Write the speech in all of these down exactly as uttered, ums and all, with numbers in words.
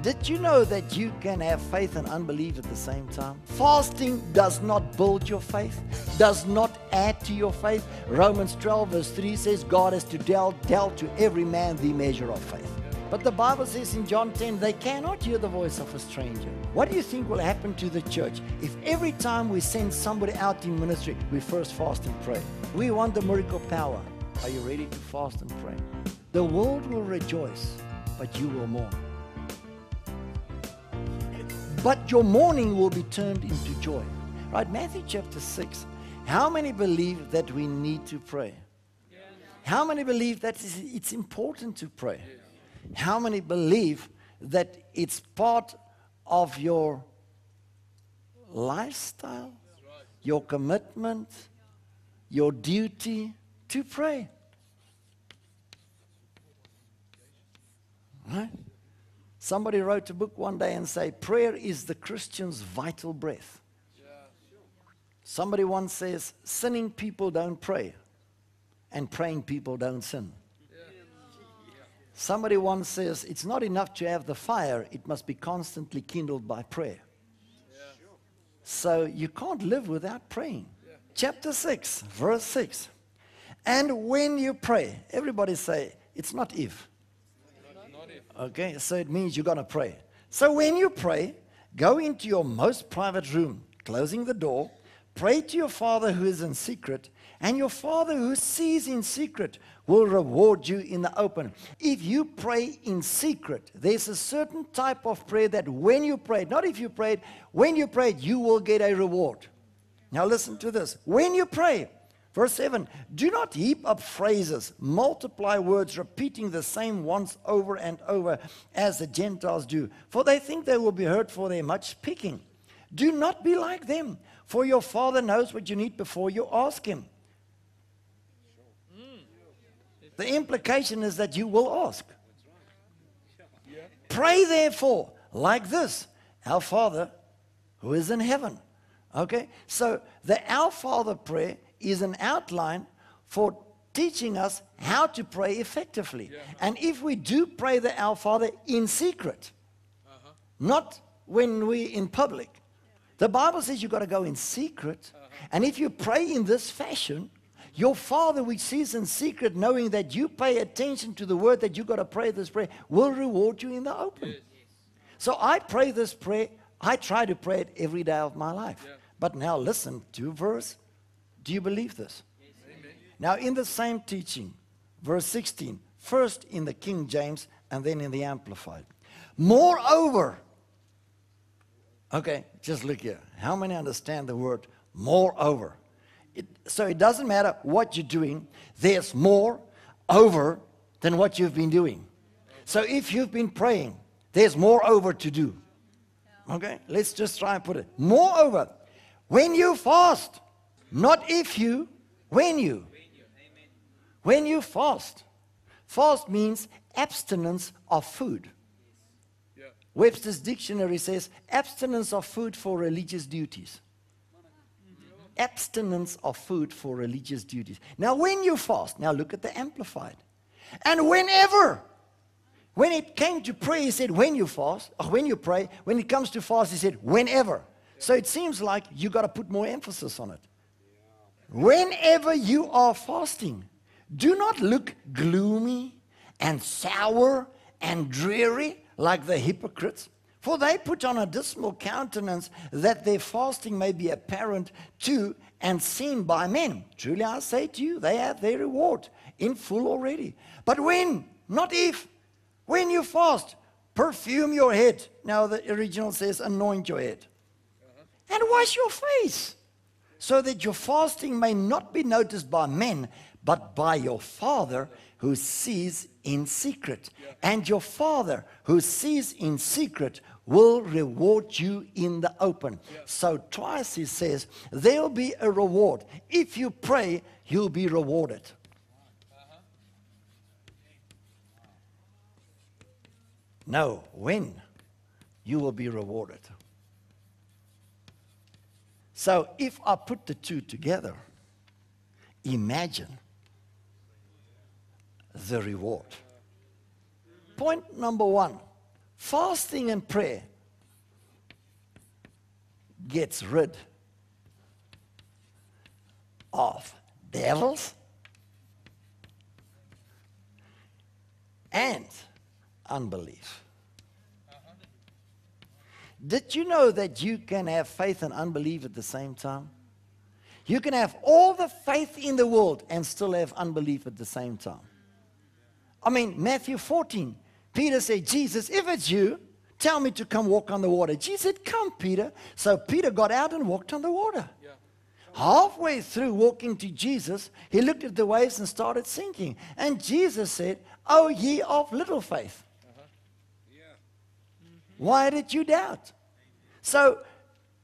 Did you know that you can have faith and unbelief at the same time? Fasting does not build your faith, does not add to your faith. Romans twelve verse three says, God has to dealt, dealt to every man the measure of faith. But the Bible says in John ten, they cannot hear the voice of a stranger. What do you think will happen to the church if every time we send somebody out in ministry, we first fast and pray? We want the miracle power. Are you ready to fast and pray? The world will rejoice, but you will mourn. But your mourning will be turned into joy. Right, Matthew chapter six. How many believe that we need to pray? Yeah. How many believe that it's important to pray? Yeah. How many believe that it's part of your lifestyle, right, your commitment, your duty to pray? Right? Somebody wrote a book one day and say, prayer is the Christian's vital breath. Yeah, sure. Somebody once says, sinning people don't pray, and praying people don't sin. Yeah. Yeah. Somebody once says, it's not enough to have the fire, it must be constantly kindled by prayer. Yeah. Sure. So you can't live without praying. Yeah. Chapter six, verse six. And when you pray, everybody say, it's not if. Okay, so it means you're going to pray. So when you pray, go into your most private room, closing the door, pray to your Father who is in secret, and your Father who sees in secret will reward you in the open. If you pray in secret, there's a certain type of prayer that when you prayed, not if you prayed, when you prayed, you will get a reward. Now listen to this. When you pray, verse seven, do not heap up phrases, multiply words, repeating the same ones over and over as the Gentiles do. For they think they will be heard for their much speaking. Do not be like them, for your Father knows what you need before you ask Him. The implication is that you will ask. Pray therefore like this, our Father who is in heaven. Okay, so the Our Father prayer is an outline for teaching us how to pray effectively. Yeah. And if we do pray the Our Father in secret, uh-huh, not when we're in public. The Bible says you've got to go in secret. Uh-huh. And if you pray in this fashion, your Father which sees in secret, knowing that you pay attention to the word that you've got to pray this prayer, will reward you in the open. Yes. So I pray this prayer. I try to pray it every day of my life. Yeah. But now listen to verse. Do you believe this? Yes. Now in the same teaching, verse sixteen, first in the King James and then in the Amplified. Moreover, okay, just look here. How many understand the word moreover? It, so it doesn't matter what you're doing, there's more over than what you've been doing. So if you've been praying, there's more over to do. Okay, let's just try and put it. Moreover, when you fast, not if you, when you. When you fast. Fast means abstinence of food. Yeah. Webster's dictionary says abstinence of food for religious duties. Mm-hmm. Abstinence of food for religious duties. Now when you fast, now look at the Amplified. And whenever, when it came to prayer, he said when you fast, or when you pray, when it comes to fast, he said whenever. So it seems like you got to put more emphasis on it. Whenever you are fasting, do not look gloomy and sour and dreary like the hypocrites, for they put on a dismal countenance that their fasting may be apparent to and seen by men. Truly I say to you, they have their reward in full already. But when, not if, when you fast, perfume your head. Now the original says anoint your head. And wash your face, so that your fasting may not be noticed by men, but by your Father who sees in secret. Yeah. And your Father who sees in secret will reward you in the open. Yeah. So twice he says, there'll be a reward. If you pray, you'll be rewarded. Uh-huh. No, when you will be rewarded. So if I put the two together, imagine the reward. Point number one, Fasting and prayer gets rid of devils and unbelief. Did you know that you can have faith and unbelief at the same time? You can have all the faith in the world and still have unbelief at the same time. I mean, Matthew fourteen, Peter said, Jesus, if it's you, tell me to come walk on the water. Jesus said, come, Peter. So Peter got out and walked on the water. Yeah. Halfway through walking to Jesus, he looked at the waves and started sinking. And Jesus said, oh, ye of little faith. Why did you doubt? So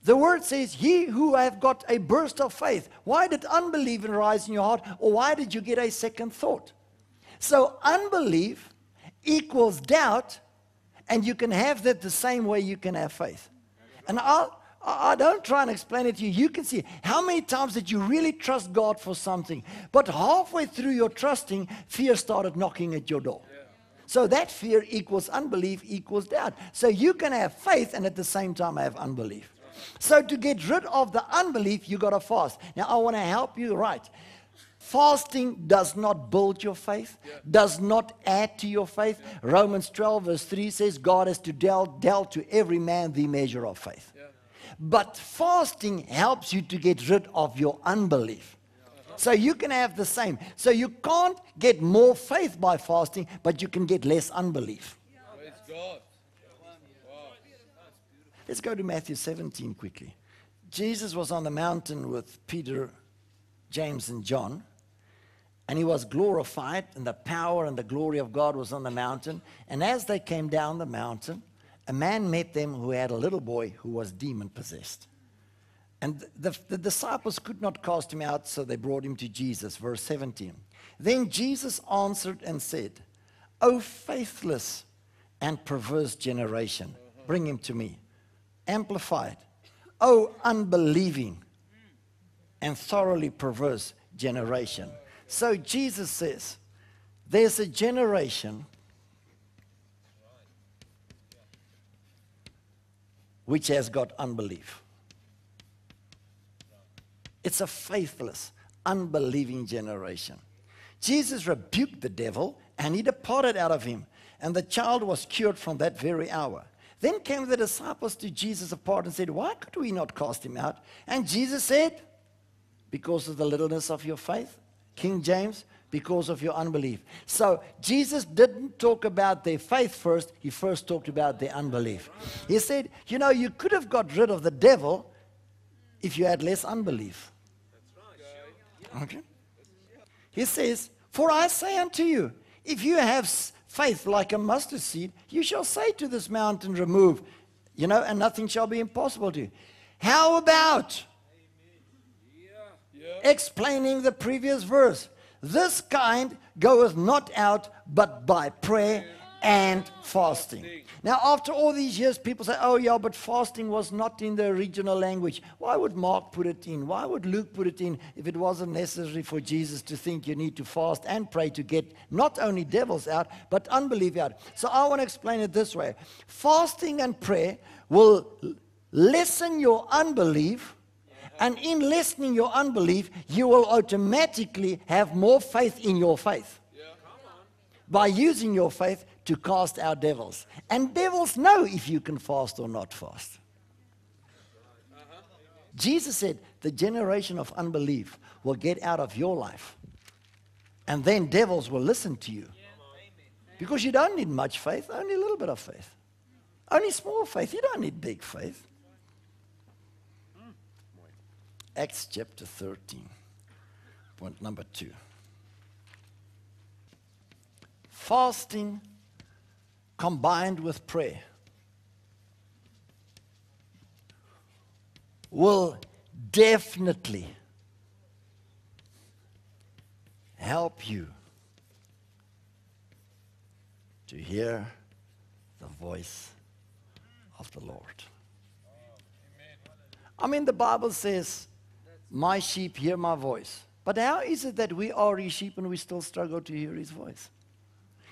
the word says, ye who have got a burst of faith. Why did unbelief arise in your heart? Or why did you get a second thought? So unbelief equals doubt, and you can have that the same way you can have faith. And I'll, I don't try and explain it to you. You can see how many times did you really trust God for something, but halfway through your trusting, fear started knocking at your door. So that fear equals unbelief equals doubt. So you can have faith and at the same time have unbelief. So to get rid of the unbelief, you got to fast. Now I want to help you right. Fasting does not build your faith, does not add to your faith. Romans twelve verse three says, God has to dealt, dealt to every man the measure of faith. But fasting helps you to get rid of your unbelief. So you can have the same. So you can't get more faith by fasting, but you can get less unbelief. Praise God. Wow. Let's go to Matthew seventeen quickly. Jesus was on the mountain with Peter, James, and John, and he was glorified, and the power and the glory of God was on the mountain. And as they came down the mountain, a man met them who had a little boy who was demon-possessed. And the, the disciples could not cast him out, so they brought him to Jesus. Verse seventeen. Then Jesus answered and said, O faithless and perverse generation, bring him to me. Amplified. O unbelieving and thoroughly perverse generation. So Jesus says, there's a generation which has got unbelief. It's a faithless, unbelieving generation. Jesus rebuked the devil, and he departed out of him, and the child was cured from that very hour. Then came the disciples to Jesus apart and said, why could we not cast him out? And Jesus said, because of the littleness of your faith, King James, because of your unbelief. So Jesus didn't talk about their faith first. He first talked about their unbelief. He said, you know, you could have got rid of the devil if you had less unbelief. Okay. He says, for I say unto you, if you have faith like a mustard seed, you shall say to this mountain, remove, you know, and nothing shall be impossible to you. How about explaining the previous verse? This kind goeth not out but by prayer and fasting. Now, after all these years, people say, oh, yeah, but fasting was not in the original language. Why would Mark put it in? Why would Luke put it in if it wasn't necessary for Jesus to think you need to fast and pray to get not only devils out, but unbelief out? So I want to explain it this way. Fasting and prayer will lessen your unbelief, and in lessening your unbelief, you will automatically have more faith in your faith by using your faith to cast out devils. And devils know if you can fast or not fast. Uh-huh. Jesus said, the generation of unbelief will get out of your life. And then devils will listen to you. Because you don't need much faith, only a little bit of faith. Only small faith, you don't need big faith. Acts chapter thirteen, point number two. Fasting combined with prayer will definitely help you to hear the voice of the Lord. I mean, the Bible says, my sheep hear my voice. But how is it that we are his sheep and we still struggle to hear his voice?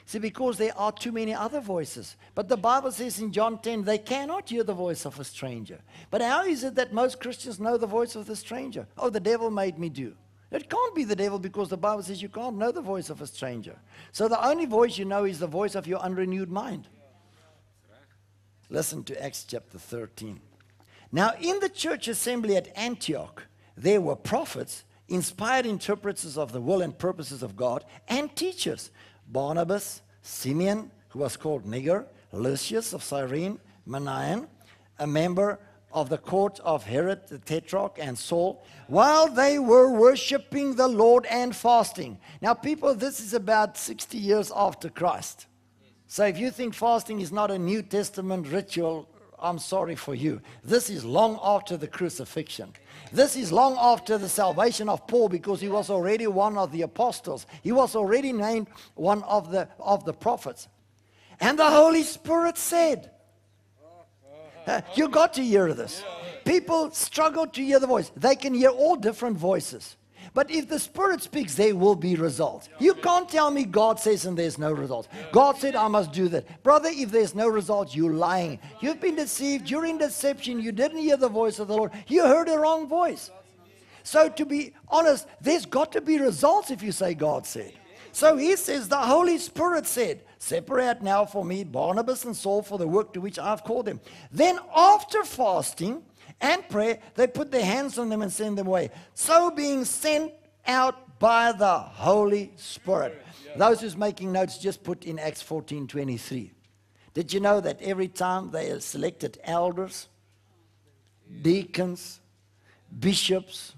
See, because there are too many other voices. But the Bible says in John ten, they cannot hear the voice of a stranger. But how is it that most Christians know the voice of the stranger? Oh, the devil made me do. It can't be the devil, because the Bible says you can't know the voice of a stranger. So the only voice you know is the voice of your unrenewed mind. Listen to Acts chapter thirteen. Now in the church assembly at Antioch, there were prophets, inspired interpreters of the will and purposes of God, and teachers: Barnabas, Simeon, who was called Niger, Lucius of Cyrene, Manaen, a member of the court of Herod the Tetrarch, and Saul, while they were worshiping the Lord and fasting. Now, people, this is about sixty years after Christ. So if you think fasting is not a New Testament ritual, I'm sorry for you. This is long after the crucifixion. This is long after the salvation of Paul, because he was already one of the apostles. He was already named one of the, of the prophets. And the Holy Spirit said, uh, you got to hear this. People struggle to hear the voice. They can hear all different voices. But if the Spirit speaks, there will be results. You can't tell me God says and there's no results. God said, I must do that. Brother, if there's no results, you're lying. You've been deceived. You're in deception. You didn't hear the voice of the Lord. You heard the wrong voice. So to be honest, there's got to be results if you say God said. So he says, the Holy Spirit said, separate now for me Barnabas and Saul for the work to which I've called them. Then after fasting and prayer, they put their hands on them and send them away. So being sent out by the Holy Spirit. Those who's making notes, just put in Acts fourteen twenty-three. Did you know that every time they selected elders, deacons, bishops,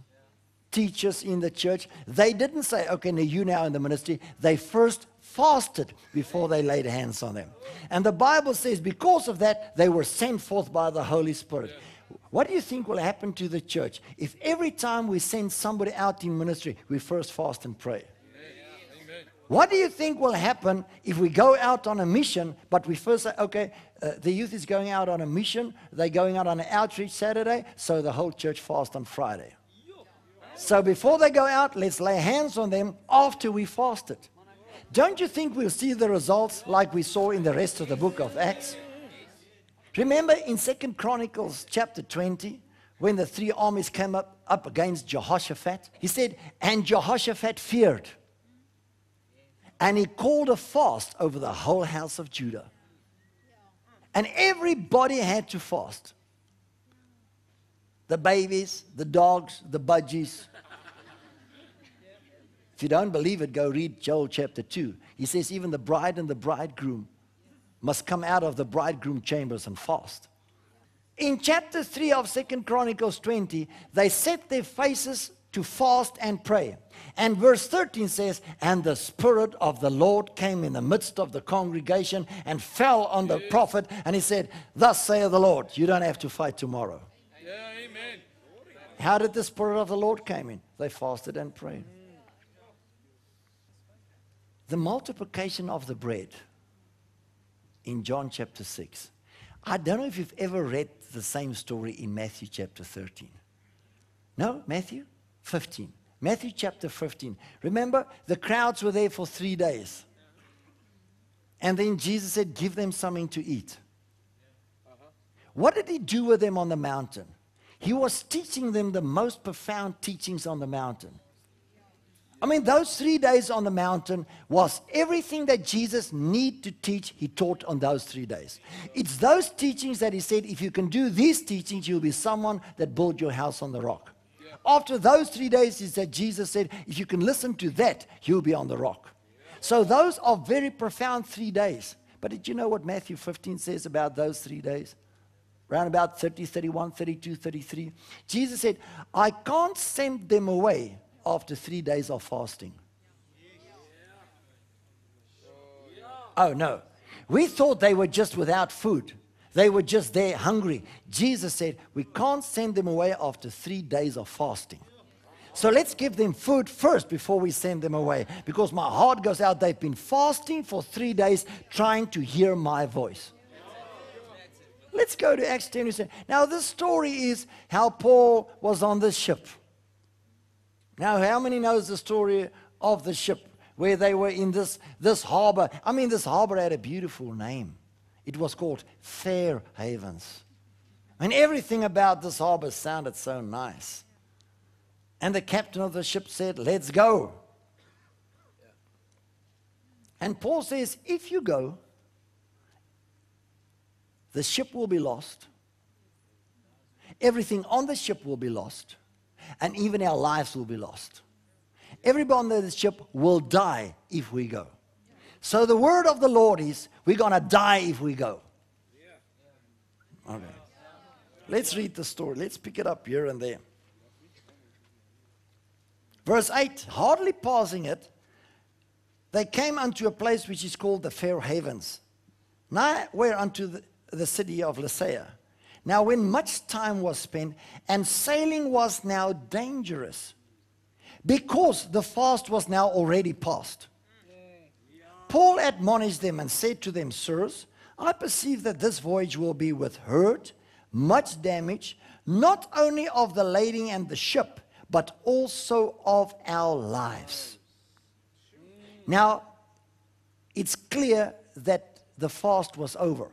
teachers in the church, they didn't say, okay, now you now in the ministry. They first fasted before they laid hands on them. And the Bible says because of that, they were sent forth by the Holy Spirit. What do you think will happen to the church if every time we send somebody out in ministry, we first fast and pray? Amen. What do you think will happen if we go out on a mission, but we first say, okay, uh, the youth is going out on a mission, they're going out on an outreach Saturday, so the whole church fasts on Friday. So before they go out, let's lay hands on them after we fasted. Don't you think we'll see the results like we saw in the rest of the book of Acts? Remember in Second Chronicles chapter twenty, when the three armies came up, up against Jehoshaphat, he said, and Jehoshaphat feared. And he called a fast over the whole house of Judah. And everybody had to fast. The babies, the dogs, the budgies. If you don't believe it, go read Joel chapter two. He says, even the bride and the bridegroom must come out of the bridegroom chambers and fast. In chapter three of Second Chronicles twenty, they set their faces to fast and pray. And verse thirteen says, and the Spirit of the Lord came in the midst of the congregation and fell on the prophet. And he said, thus saith the Lord, you don't have to fight tomorrow. Yeah, amen. How did the Spirit of the Lord came in? They fasted and prayed. The multiplication of the bread. In John chapter six. I don't know if you've ever read the same story in Matthew chapter thirteen. No, Matthew fifteen. Matthew chapter fifteen. Remember, the crowds were there for three days. And then Jesus said, give them something to eat. What did he do with them on the mountain? He was teaching them the most profound teachings on the mountain. I mean, those three days on the mountain was everything that Jesus needed to teach, he taught on those three days. It's those teachings that he said, if you can do these teachings, you'll be someone that built your house on the rock. Yeah. After those three days is that Jesus said, if you can listen to that, you'll be on the rock. Yeah. So those are very profound three days. But did you know what Matthew fifteen says about those three days? Around about thirty, thirty-one, thirty-two, thirty-three. Jesus said, I can't send them away after three days of fasting. Oh no. We thought they were just without food. They were just there hungry. Jesus said, we can't send them away after three days of fasting. So let's give them food first before we send them away. Because my heart goes out, they've been fasting for three days trying to hear my voice. Let's go to Acts ten. Now this story is how Paul was on this ship. Now, how many knows the story of the ship where they were in this, this harbor. I mean, this harbor had a beautiful name. It was called Fair Havens. And everything about this harbor sounded so nice. And the captain of the ship said, let's go. Yeah. And Paul says, if you go, the ship will be lost. Everything on the ship will be lost. And even our lives will be lost. Everybody on the ship will die if we go. So the word of the Lord is, we're going to die if we go. Okay. Let's read the story. Let's pick it up here and there. Verse eight, hardly passing it, they came unto a place which is called the Fair Havens, nigh where unto the, the city of Lasea. Now when much time was spent, and sailing was now dangerous, because the fast was now already past. Paul admonished them and said to them, sirs, I perceive that this voyage will be with hurt, much damage, not only of the lading and the ship, but also of our lives. Now, it's clear that the fast was over.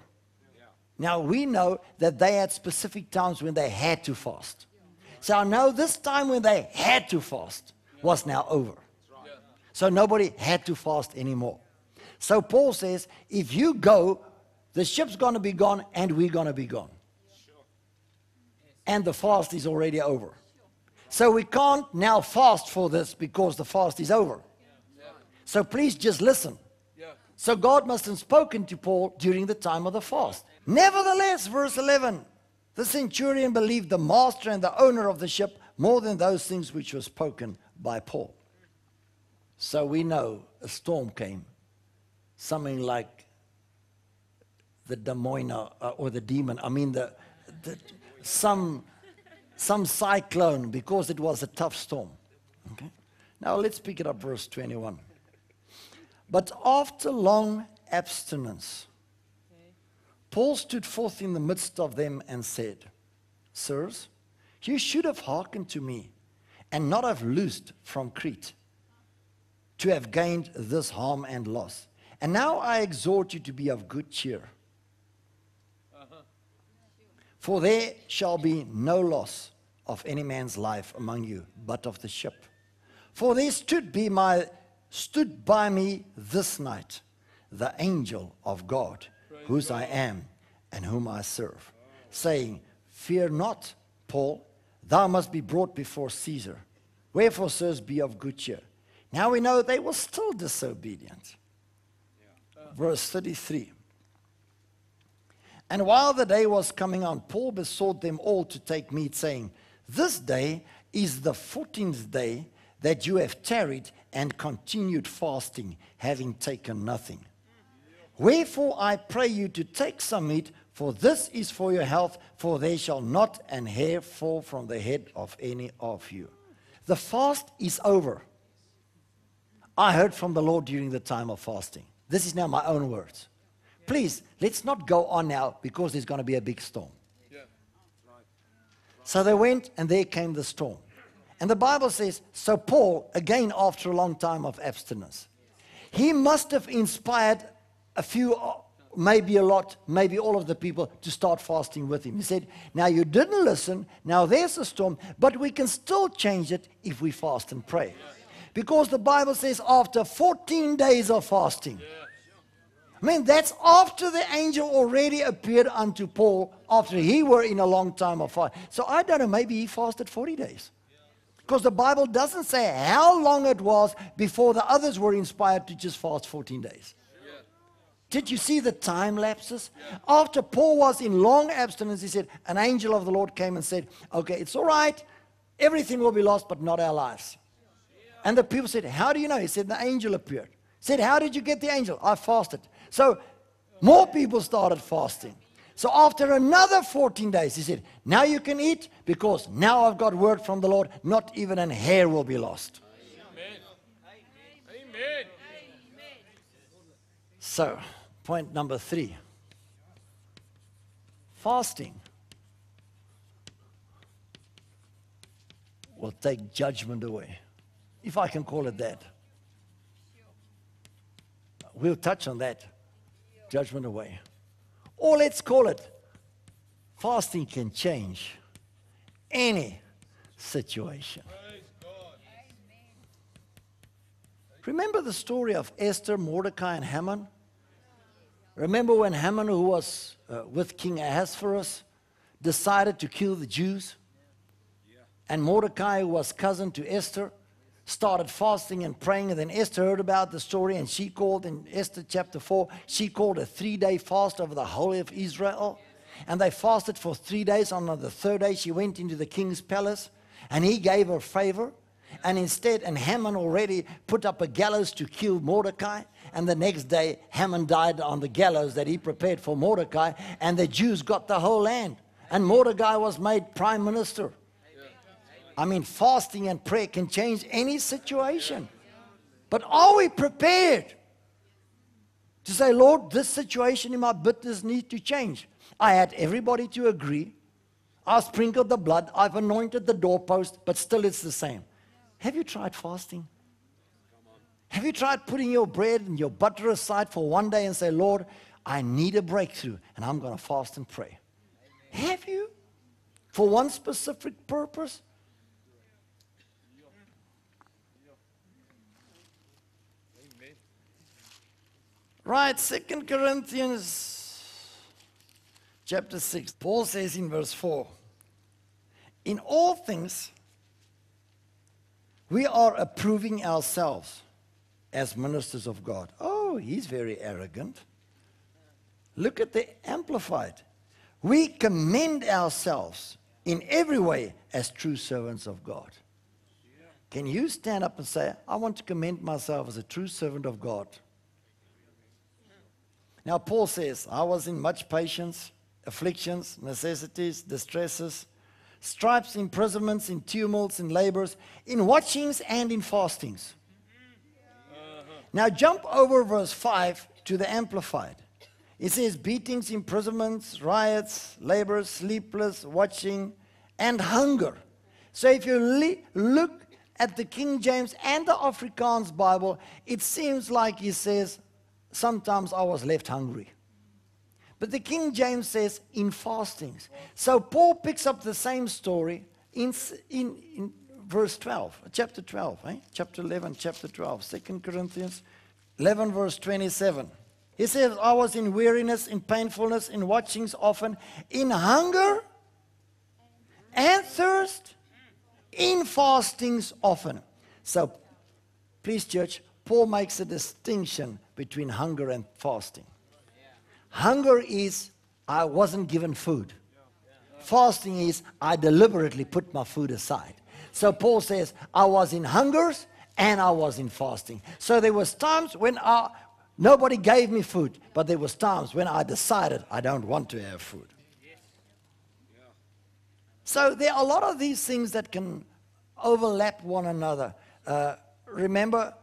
Now, we know that they had specific times when they had to fast. So I know this time when they had to fast was now over. So nobody had to fast anymore. So Paul says, if you go, the ship's going to be gone and we're going to be gone. And the fast is already over. So we can't now fast for this because the fast is over. So please just listen. So God must have spoken to Paul during the time of the fast. Nevertheless, verse eleven, the centurion believed the master and the owner of the ship more than those things which were spoken by Paul. So we know a storm came, something like the demoina or the demon. I mean, the, the some... some cyclone, because it was a tough storm. Okay? Now let's pick it up, verse twenty-one. But after long abstinence, Paul stood forth in the midst of them and said, sirs, you should have hearkened to me and not have loosed from Crete to have gained this harm and loss. And now I exhort you to be of good cheer. For there shall be no loss of any man's life among you, but of the ship. For there stood by, my, stood by me this night the angel of God, whose I am and whom I serve, saying, fear not, Paul, thou must be brought before Caesar. Wherefore, sirs, be of good cheer. Now we know they were still disobedient. Verse thirty-three. And while the day was coming on, Paul besought them all to take meat, saying, this day is the fourteenth day that you have tarried and continued fasting, having taken nothing. Wherefore I pray you to take some meat, for this is for your health, for there shall not an hair fall from the head of any of you. The fast is over. I heard from the Lord during the time of fasting. This is now my own words. Please, let's not go on now because there's going to be a big storm. Yeah. Right. So they went and there came the storm. And the Bible says, so Paul, again after a long time of abstinence, he must have inspired a few, maybe a lot, maybe all of the people to start fasting with him. He said, now you didn't listen, now there's a storm, but we can still change it if we fast and pray. Because the Bible says after fourteen days of fasting, yeah. I mean, that's after the angel already appeared unto Paul, after he were in a long time of fast. So I don't know, maybe he fasted forty days. Because the Bible doesn't say how long it was before the others were inspired to just fast fourteen days. Yeah. Did you see the time lapses? Yeah. After Paul was in long abstinence, he said, an angel of the Lord came and said, okay, it's all right. Everything will be lost, but not our lives. Yeah. And the people said, how do you know? He said, the angel appeared. He said, how did you get the angel? I fasted. So more people started fasting. So after another fourteen days, he said, now you can eat because now I've got word from the Lord, not even an hair will be lost. Amen. Amen. So point number three, fasting will take judgment away, if I can call it that. We'll touch on that judgment away. Or let's call it, fasting can change any situation. Praise God. Remember the story of Esther, Mordecai, and Haman? Remember when Haman, who was uh, with King Ahasuerus, decided to kill the Jews? And Mordecai, who was cousin to Esther, started fasting and praying. And then Esther heard about the story, and she called, in Esther chapter four, she called a three-day fast over the whole of Israel. And they fasted for three days. On the third day, she went into the king's palace, and he gave her favor. And instead, and Haman already put up a gallows to kill Mordecai. And the next day, Haman died on the gallows that he prepared for Mordecai. And the Jews got the whole land. And Mordecai was made prime minister. I mean, fasting and prayer can change any situation. But are we prepared to say, Lord, this situation in my business needs to change? I had everybody to agree. I sprinkled the blood. I've anointed the doorpost, but still it's the same. Have you tried fasting? Have you tried putting your bread and your butter aside for one day and say, Lord, I need a breakthrough, and I'm going to fast and pray? Amen. Have you? For one specific purpose? Right, Second Corinthians chapter six. Paul says in verse four, in all things we are approving ourselves as ministers of God. Oh, he's very arrogant. Look at the Amplified. We commend ourselves in every way as true servants of God. Can you stand up and say, I want to commend myself as a true servant of God? Now, Paul says, I was in much patience, afflictions, necessities, distresses, stripes, imprisonments, in tumults, in labors, in watchings and in fastings. Uh-huh. Now, jump over verse five to the Amplified. It says, beatings, imprisonments, riots, labors, sleepless, watching, and hunger. So if you look at the King James and the Afrikaans Bible, it seems like he says, sometimes I was left hungry. But the King James says, in fastings. So Paul picks up the same story in, in, in verse twelve, chapter twelve, eh? chapter eleven, chapter twelve, Second Corinthians eleven, verse twenty-seven. He says, I was in weariness, in painfulness, in watchings often, in hunger and thirst, in fastings often. So, please, church, Paul makes a distinction between hunger and fasting. Hunger is, I wasn't given food. Fasting is, I deliberately put my food aside. So Paul says, I was in hungers and I was in fasting. So there was times when I, nobody gave me food, but there was times when I decided I don't want to have food. So there are a lot of these things that can overlap one another. Uh, remember,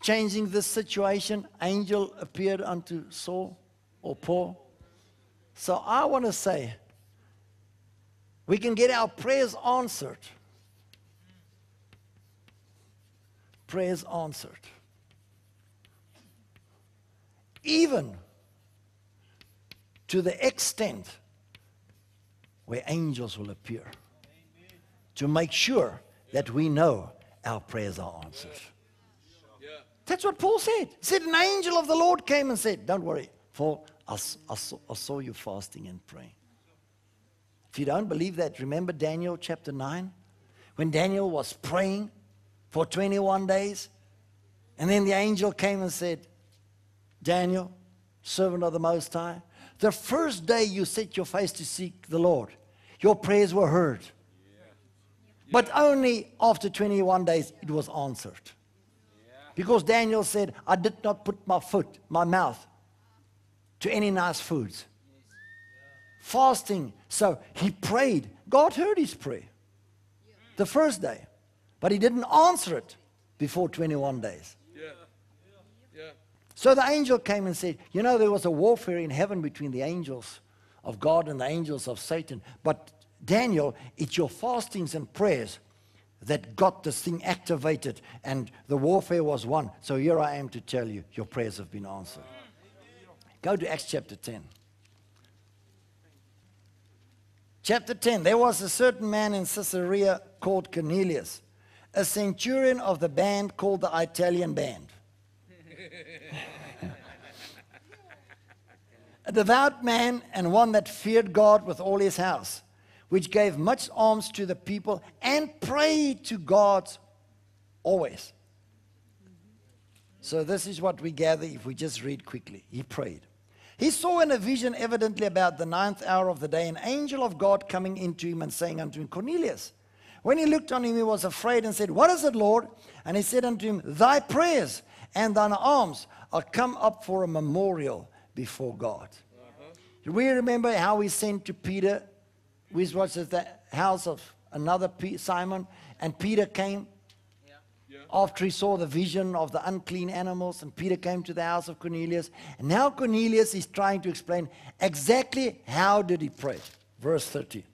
changing this situation, angel appeared unto Saul or Paul. So I want to say, we can get our prayers answered. Prayers answered. Even to the extent where angels will appear. Amen. To make sure that we know our prayers are answered. That's what Paul said. He said, an angel of the Lord came and said, don't worry, Paul, I, I, saw, I saw you fasting and praying. If you don't believe that, remember Daniel chapter nine? When Daniel was praying for twenty-one days, and then the angel came and said, Daniel, servant of the Most High, the first day you set your face to seek the Lord, your prayers were heard. Yeah. But only after twenty-one days it was answered. Because Daniel said, I did not put my foot, my mouth, to any nice foods. Fasting. So he prayed. God heard his prayer the first day. But he didn't answer it before twenty-one days. Yeah. Yeah. So the angel came and said, you know, there was a warfare in heaven between the angels of God and the angels of Satan. But Daniel, it's your fastings and prayers that got this thing activated, and the warfare was won. So here I am to tell you, your prayers have been answered. Go to Acts chapter ten. Chapter ten, there was a certain man in Caesarea called Cornelius, a centurion of the band called the Italian band, a devout man and one that feared God with all his house, which gave much alms to the people and prayed to God always. So this is what we gather if we just read quickly. He prayed. He saw in a vision, evidently about the ninth hour of the day, an angel of God coming into him and saying unto him, Cornelius. When he looked on him, he was afraid and said, What is it, Lord? And he said unto him, Thy prayers and thine alms are come up for a memorial before God. Uh-huh. Do we remember how we sent to Peter, which was at the house of another Simon, and Peter came yeah. Yeah. after he saw the vision of the unclean animals, and Peter came to the house of Cornelius. And now Cornelius is trying to explain exactly how did he pray. Verse thirty.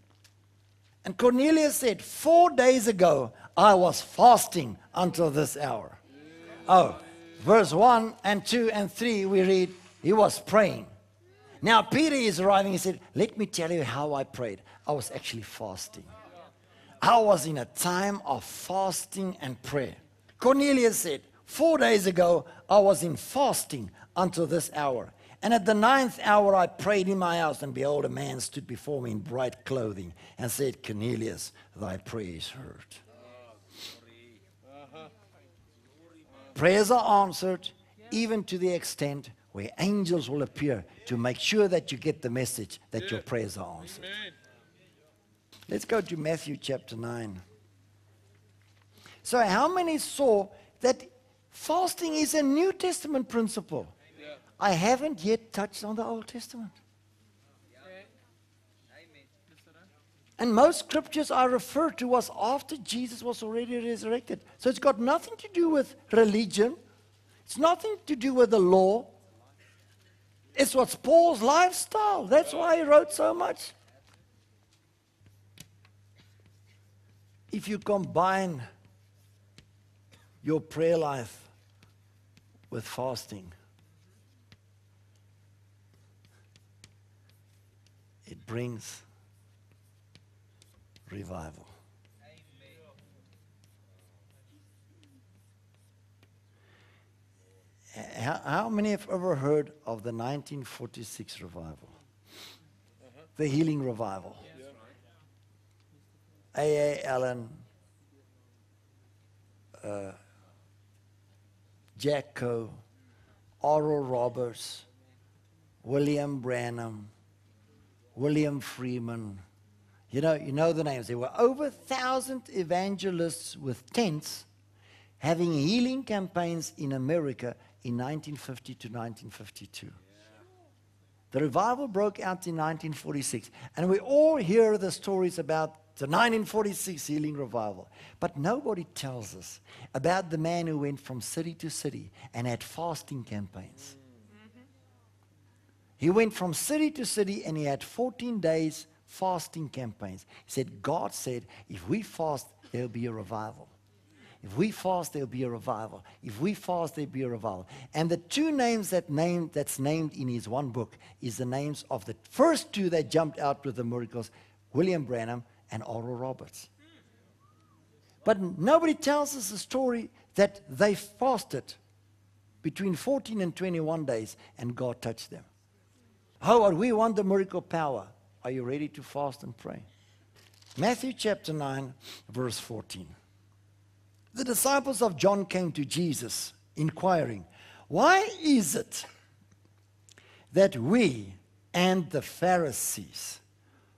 And Cornelius said, Four days ago I was fasting until this hour. Yeah. Oh, verse one and two and three we read, he was praying. Now Peter is arriving. He said, let me tell you how I prayed. I was actually fasting. I was in a time of fasting and prayer. Cornelius said, four days ago, I was in fasting until this hour. And at the ninth hour, I prayed in my house. And behold, a man stood before me in bright clothing and said, Cornelius, thy prayer is heard. Prayers are answered, even to the extent where angels will appear to make sure that you get the message that yeah. your prayers are answered. Amen. Let's go to Matthew chapter nine. So how many saw that fasting is a New Testament principle? Yeah. I haven't yet touched on the Old Testament. Yeah. And most scriptures I refer to was after Jesus was already resurrected. So it's got nothing to do with religion. It's nothing to do with the law. It's what's Paul's lifestyle. That's why he wrote so much. If you combine your prayer life with fasting, it brings revival. How many have ever heard of the nineteen forty-six revival? Uh-huh. The healing revival. Yeah. A A. Allen, uh, Jack Coe, Oral Roberts, William Branham, William Freeman. You know, you know the names. There were over a thousand evangelists with tents having healing campaigns in America in nineteen fifty to nineteen fifty-two. Yeah. The revival broke out in nineteen forty-six. And we all hear the stories about the nineteen forty-six healing revival. But nobody tells us about the man who went from city to city and had fasting campaigns. Mm-hmm. He went from city to city and he had fourteen days fasting campaigns. He said, God said, if we fast, there'll be a revival. If we fast, there'll be a revival. If we fast, there'll be a revival. And the two names that named, that's named in his one book is the names of the first two that jumped out with the miracles, William Branham and Oral Roberts. But nobody tells us the story that they fasted between fourteen and twenty-one days and God touched them. How do we want the miracle power? Are you ready to fast and pray? Matthew chapter nine, verse fourteen. The disciples of John came to Jesus, inquiring, Why is it that we and the Pharisees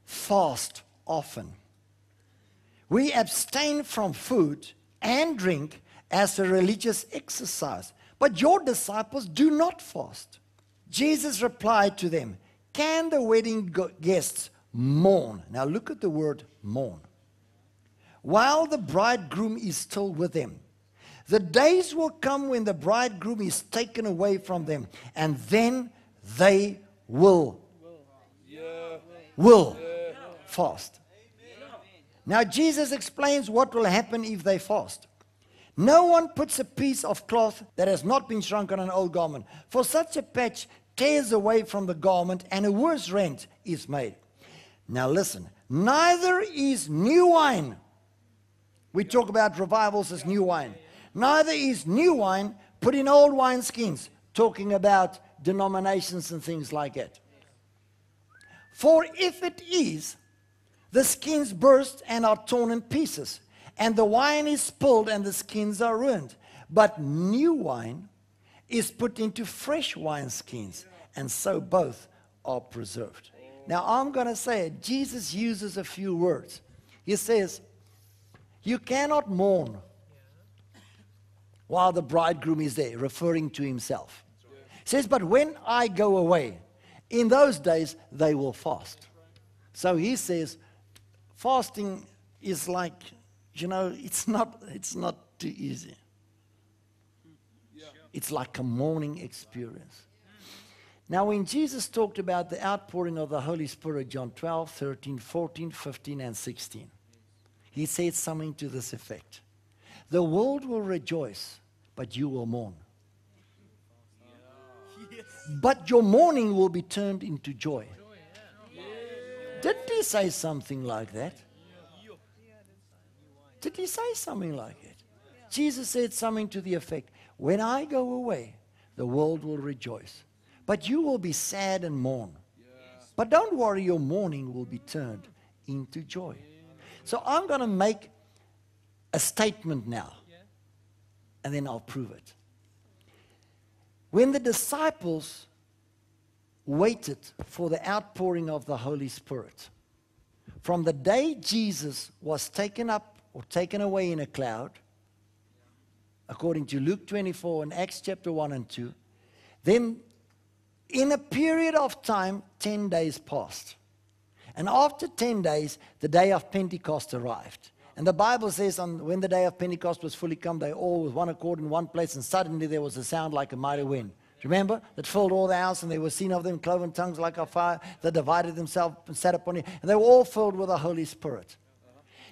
fast often? We abstain from food and drink as a religious exercise, but your disciples do not fast. Jesus replied to them, Can the wedding guests mourn? Now look at the word mourn. While the bridegroom is still with them. The days will come when the bridegroom is taken away from them, and then they will, will, will yeah. fast. Amen. Now Jesus explains what will happen if they fast. No one puts a piece of cloth that has not been shrunk on an old garment, for such a patch tears away from the garment, and a worse rent is made. Now listen, neither is new wine. We talk about revivals as new wine. Neither is new wine put in old wineskins, talking about denominations and things like that. For if it is, the skins burst and are torn in pieces, and the wine is spilled and the skins are ruined. But new wine is put into fresh wineskins, and so both are preserved. Now I'm going to say it. Jesus uses a few words. He says, you cannot mourn while the bridegroom is there, referring to himself. He says, but when I go away, in those days they will fast. So he says, fasting is like, you know, it's not, it's not too easy. It's like a mourning experience. Now, when Jesus talked about the outpouring of the Holy Spirit, John twelve, thirteen, fourteen, fifteen, and sixteen, he said something to this effect. The world will rejoice, but you will mourn. Yeah. But your mourning will be turned into joy. Yeah. Didn't he say something like that? Yeah. Did he say something like that? Yeah. Jesus said something to the effect, when I go away, the world will rejoice. But you will be sad and mourn. Yes. But don't worry, your mourning will be turned into joy. So I'm going to make a statement now, and then I'll prove it. When the disciples waited for the outpouring of the Holy Spirit, from the day Jesus was taken up or taken away in a cloud, according to Luke twenty-four and Acts chapter one and two, then in a period of time, ten days passed. And after ten days, the day of Pentecost arrived. And the Bible says, on, when the day of Pentecost was fully come, they all with one accord in one place, and suddenly there was a sound like a mighty wind. Remember? That filled all the house, and they were seen of them, cloven tongues like a fire, that divided themselves and sat upon it. And they were all filled with the Holy Spirit.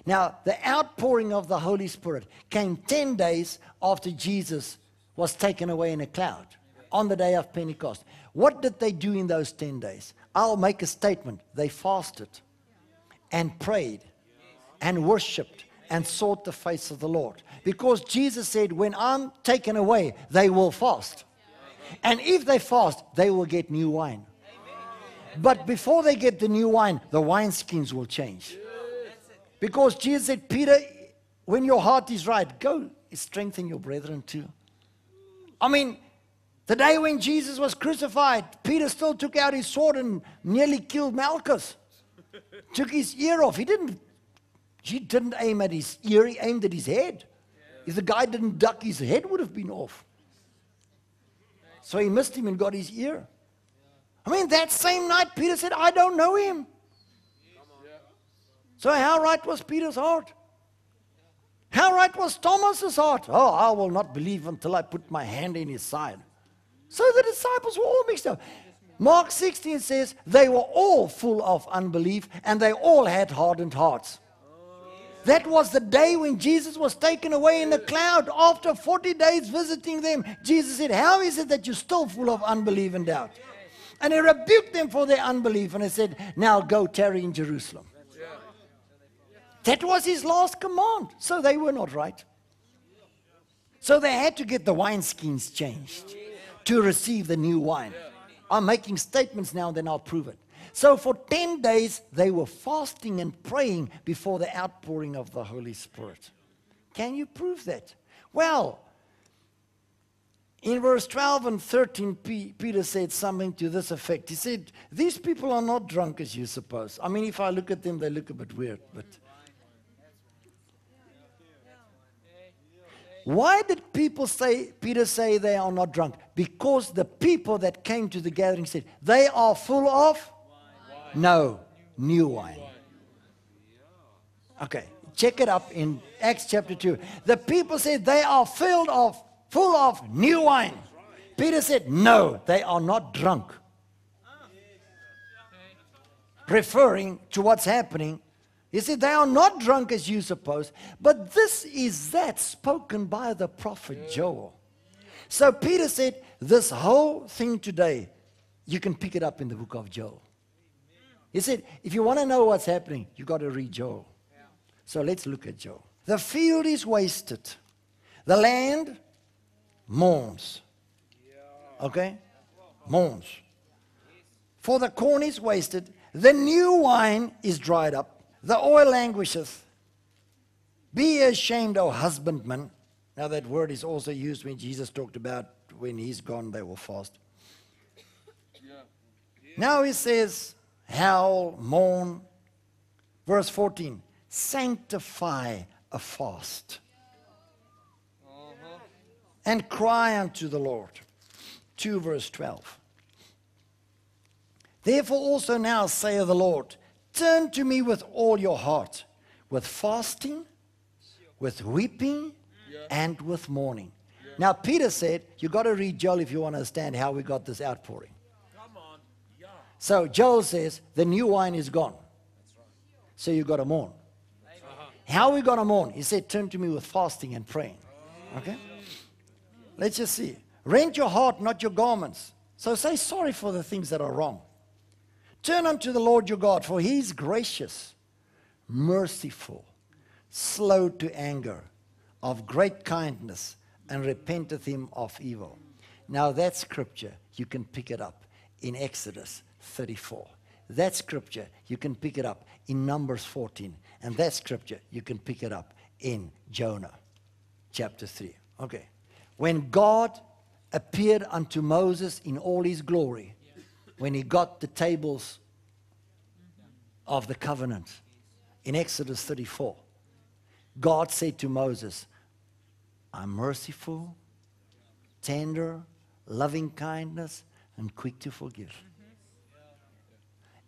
Now, the outpouring of the Holy Spirit came ten days after Jesus was taken away in a cloud, on the day of Pentecost. What did they do in those ten days? I'll make a statement. They fasted and prayed and worshiped and sought the face of the Lord. Because Jesus said, when I'm taken away, they will fast. And if they fast, they will get new wine. But before they get the new wine, the wineskins will change. Because Jesus said, Peter, when your heart is right, go strengthen your brethren too. I mean, the day when Jesus was crucified, Peter still took out his sword and nearly killed Malchus. Took his ear off. He didn't, he didn't aim at his ear, he aimed at his head. If the guy didn't duck, his head would have been off. So he missed him and got his ear. I mean, that same night, Peter said, I don't know him. So how right was Peter's heart? How right was Thomas's heart? Oh, I will not believe until I put my hand in his side. So the disciples were all mixed up. Mark sixteen says, they were all full of unbelief, and they all had hardened hearts. That was the day when Jesus was taken away in the cloud. After forty days visiting them, Jesus said, how is it that you're still full of unbelief and doubt? And he rebuked them for their unbelief, and he said, now go tarry in Jerusalem. That was his last command. So they were not right. So they had to get the wineskins changed to receive the new wine. I'm making statements now, then I'll prove it. So for ten days, they were fasting and praying before the outpouring of the Holy Spirit. Can you prove that? Well, in verse twelve and thirteen, Peter said something to this effect. He said, these people are not drunk as you suppose. I mean, if I look at them, they look a bit weird, but why did people say, Peter say they are not drunk? Because the people that came to the gathering said, they are full of? Wine. No, new wine. Okay, check it up in Acts chapter two. The people said they are filled of, full of new wine. Peter said, no, they are not drunk. Referring to what's happening He said, they are not drunk as you suppose, but this is that spoken by the prophet Joel. So Peter said, this whole thing today, you can pick it up in the book of Joel. He said, if you want to know what's happening, you've got to read Joel. So let's look at Joel. The field is wasted. The land mourns. Okay? Mourns. For the corn is wasted. The new wine is dried up. The oil languisheth. Be ashamed, O husbandman. Now that word is also used when Jesus talked about when he's gone, they will fast. Yeah. Yeah. Now he says, howl, mourn. Verse fourteen, sanctify a fast. Uh-huh. And cry unto the Lord. two verse twelve. Therefore also now saith the Lord, turn to me with all your heart, with fasting, with weeping, yeah. and with mourning. Yeah. Now, Peter said, you've got to read Joel if you want to understand how we got this outpouring. Come on. Yeah. So, Joel says, the new wine is gone. That's right. So, you've got to mourn. Uh-huh. How are we going to mourn? He said, turn to me with fasting and praying. Oh. Okay? Let's just see. Rend your heart, not your garments. So, say sorry for the things that are wrong. Turn unto the Lord your God, for he is gracious, merciful, slow to anger, of great kindness, and repenteth him of evil. Now that scripture, you can pick it up in Exodus thirty-four. That scripture, you can pick it up in Numbers fourteen. And that scripture, you can pick it up in Jonah chapter three. Okay. When God appeared unto Moses in all his glory, when he got the tables of the covenant in Exodus thirty-four, God said to Moses, I'm merciful, tender, loving kindness, and quick to forgive.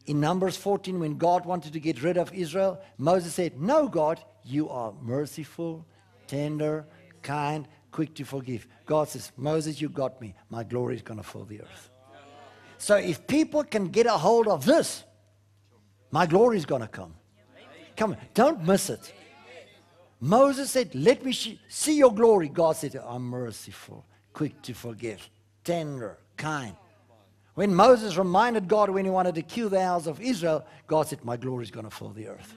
In Numbers fourteen, when God wanted to get rid of Israel, Moses said, no, God, you are merciful, tender, kind, quick to forgive. God says, Moses, you got me. My glory is going to fill the earth. So if people can get a hold of this, my glory is going to come. Come on, don't miss it. Moses said, let me see your glory. God said, I'm merciful, quick to forgive, tender, kind. When Moses reminded God when he wanted to kill the house of Israel, God said, my glory is going to fill the earth.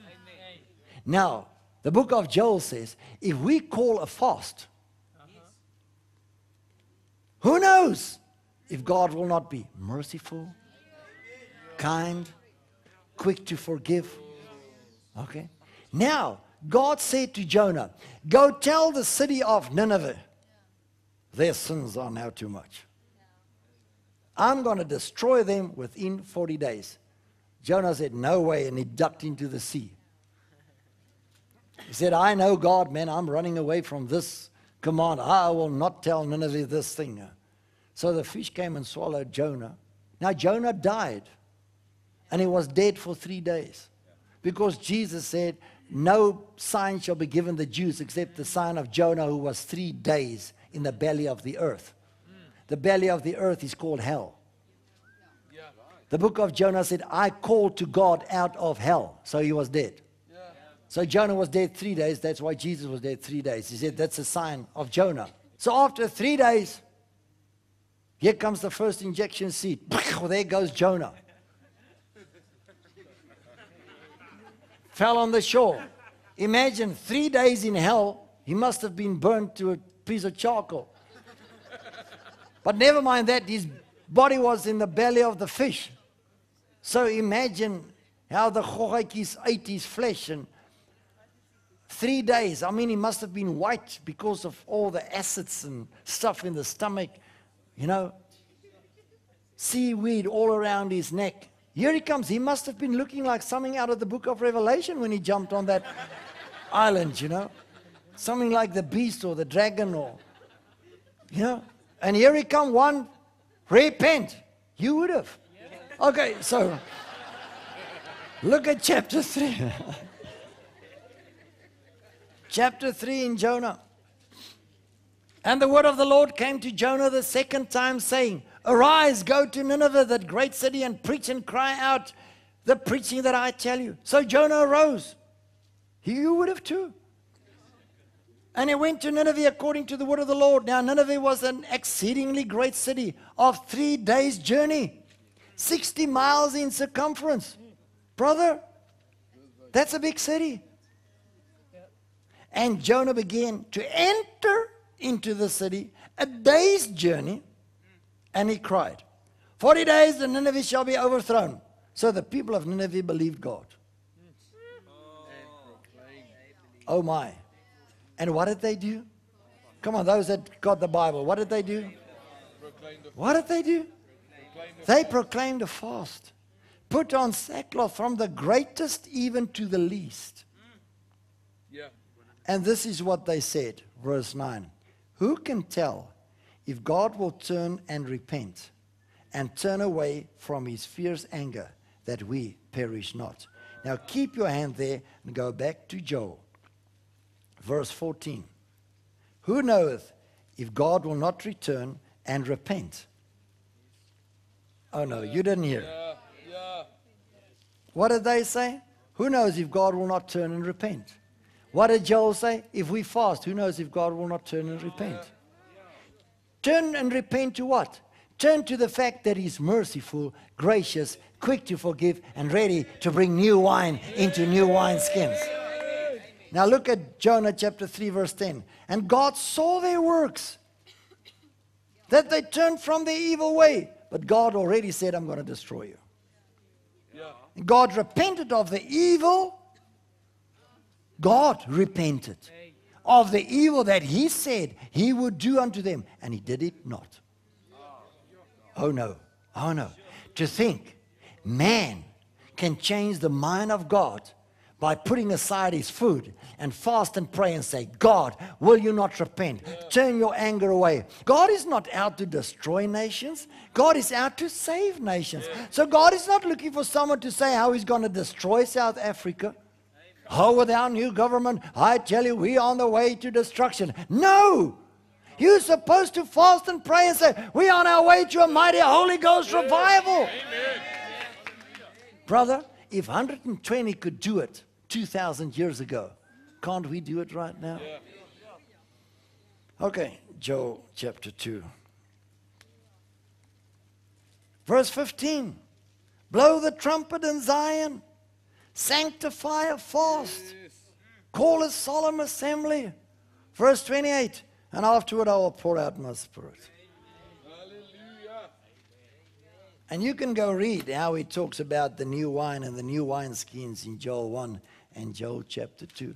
Now, the book of Joel says, if we call a fast, who knows? If God will not be merciful, kind, quick to forgive. Okay. Now, God said to Jonah, go tell the city of Nineveh, their sins are now too much. I'm going to destroy them within forty days. Jonah said, no way, and he ducked into the sea. He said, I know God, man, I'm running away from this command. I will not tell Nineveh this thing. So the fish came and swallowed Jonah. Now Jonah died, and he was dead for three days. Because Jesus said, no sign shall be given the Jews except the sign of Jonah, who was three days in the belly of the earth. The belly of the earth is called hell. The book of Jonah said, I called to God out of hell. So he was dead. So Jonah was dead three days. That's why Jesus was dead three days. He said, that's a sign of Jonah. So after three days, here comes the first injection seat. There goes Jonah. Fell on the shore. Imagine three days in hell. He must have been burned to a piece of charcoal. But never mind that. His body was in the belly of the fish. So imagine how the Chochekis ate his flesh in three days. I mean, he must have been white because of all the acids and stuff in the stomach. You know, seaweed all around his neck. Here he comes. He must have been looking like something out of the book of Revelation when he jumped on that island, you know. Something like the beast or the dragon or, you know. And here he comes, one, repent. You would have. Yeah. Okay, so look at chapter three. chapter three in Jonah. And the word of the Lord came to Jonah the second time, saying, arise, go to Nineveh, that great city, and preach and cry out the preaching that I tell you. So Jonah arose You would have too. And he went to Nineveh according to the word of the Lord. Now Nineveh was an exceedingly great city of three days' journey, sixty miles in circumference. Brother, that's a big city. And Jonah began to enter into the city a day's journey, and he cried, forty days and Nineveh shall be overthrown. So the people of Nineveh believed God. Oh my. And what did they do? Come on, those that got the Bible, what did they do? What did they do? They proclaimed a fast. Put on sackcloth from the greatest even to the least. And this is what they said, verse nine. Who can tell if God will turn and repent and turn away from his fierce anger that we perish not? Now keep your hand there and go back to Joel. Verse fourteen, who knoweth if God will not return and repent? Oh no, you didn't hear. Yeah, yeah. What did they say? Who knows if God will not turn and repent? What did Joel say? If we fast, who knows if God will not turn and repent? Turn and repent to what? Turn to the fact that he's merciful, gracious, quick to forgive, and ready to bring new wine into new wineskins. Now look at Jonah chapter three verse ten. And God saw their works, that they turned from their evil way. But God already said, I'm going to destroy you. Yeah. God repented of the evil. God repented of the evil that he said he would do unto them. And he did it not. Oh no. Oh no. To think man can change the mind of God by putting aside his food and fast and pray and say, God, will you not repent? Yeah. Turn your anger away. God is not out to destroy nations. God is out to save nations. Yeah. So God is not looking for someone to say how he's going to destroy South Africa. Oh, with our new government, I tell you, we are on the way to destruction. No! You're supposed to fast and pray and say, we are on our way to a mighty Holy Ghost yeah. revival. Amen. Brother, if one hundred twenty could do it two thousand years ago, can't we do it right now? Yeah. Okay, Joel chapter two. Verse fifteen. Blow the trumpet in Zion. Sanctify a fast. Yes. Call a solemn assembly. Verse twenty-eight. And afterward I will pour out my spirit. Hallelujah. And you can go read how he talks about the new wine and the new wineskins in Joel one and Joel chapter two.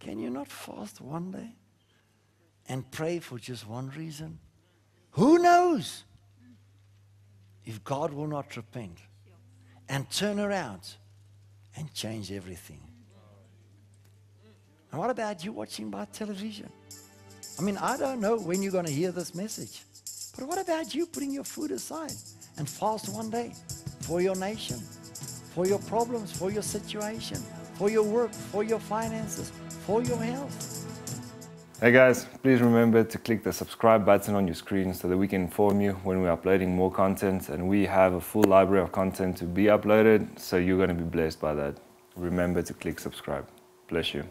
Can you not fast one day and pray for just one reason? Who knows if God will not repent and turn around and change everything? And what about you watching by television? I mean, I don't know when you're going to hear this message. But what about you putting your food aside and fast one day for your nation, for your problems, for your situation, for your work, for your finances, for your health? Hey guys, please remember to click the subscribe button on your screen so that we can inform you when we're uploading more content, and we have a full library of content to be uploaded, so you're going to be blessed by that. Remember to click subscribe. Bless you.